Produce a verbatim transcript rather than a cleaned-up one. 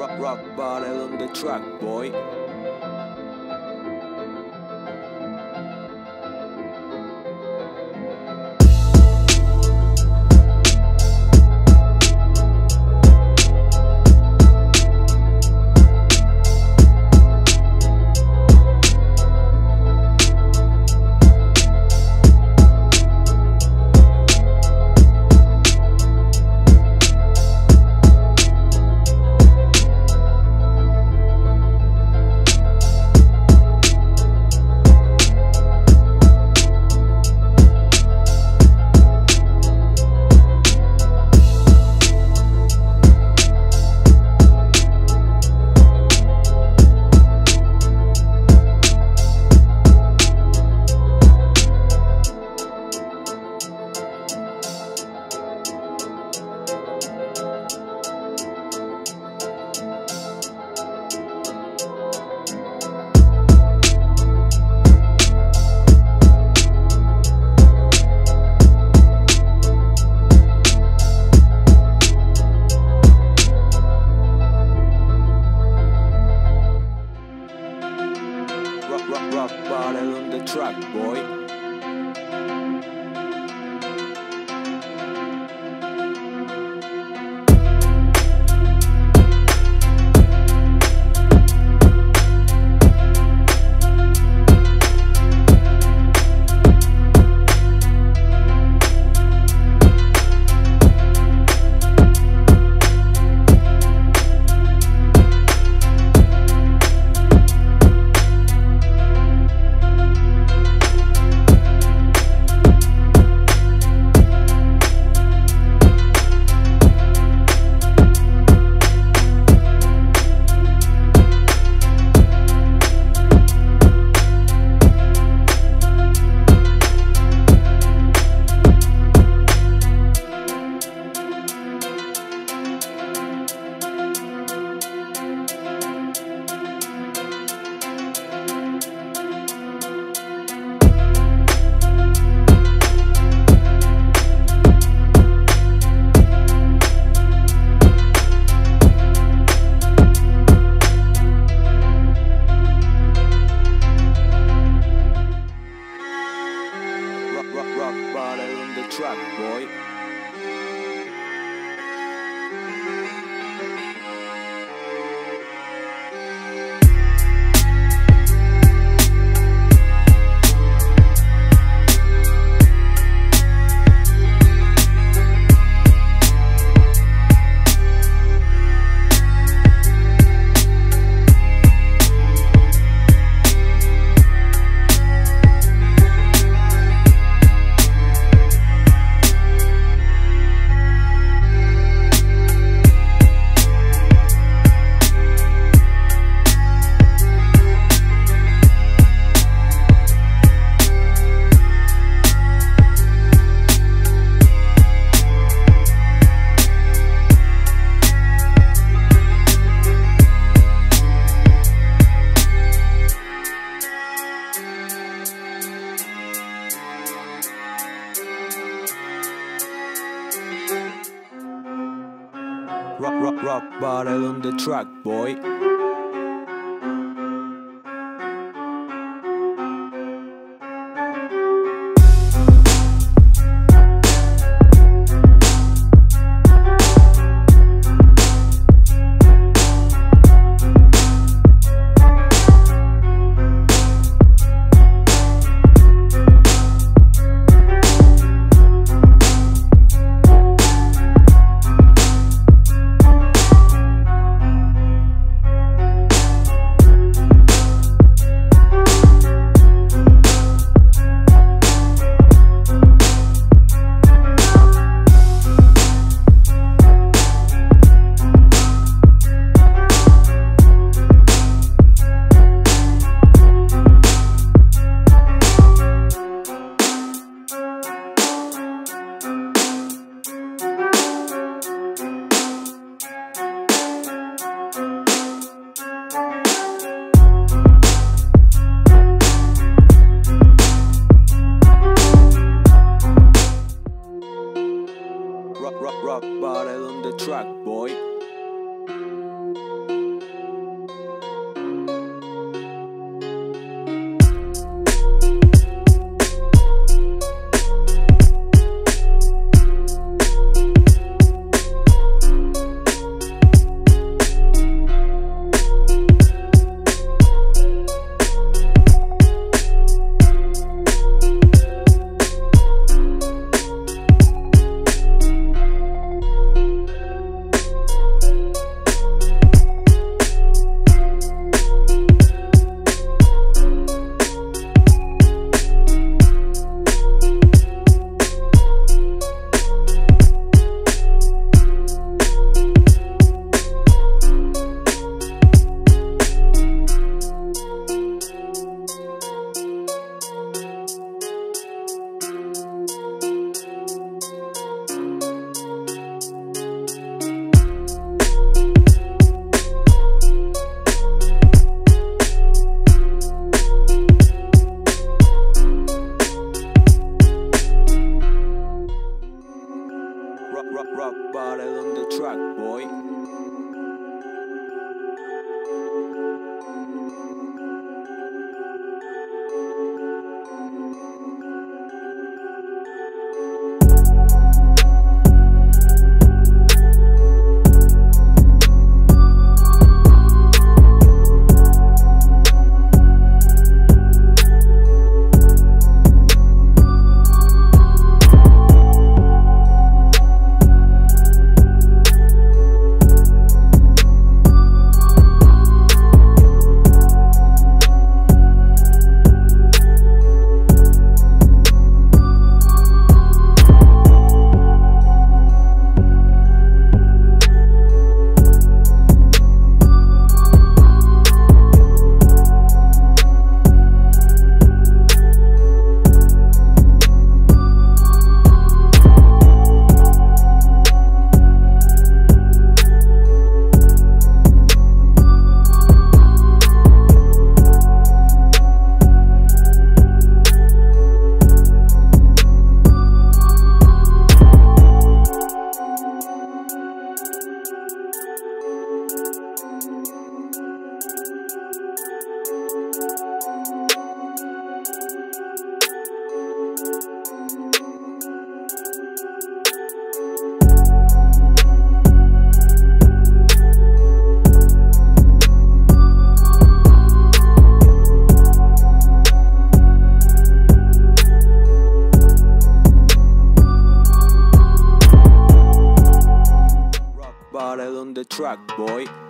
rock, rock bottom on the track, boy. Rock, rock, bottom on the track, boy. Track, boy. Rock, rock, rock bottom on the track, boy. Rock, rock, rock bottom on the track, boy. rock bottom on the track, boy. Bottle on the track, boy.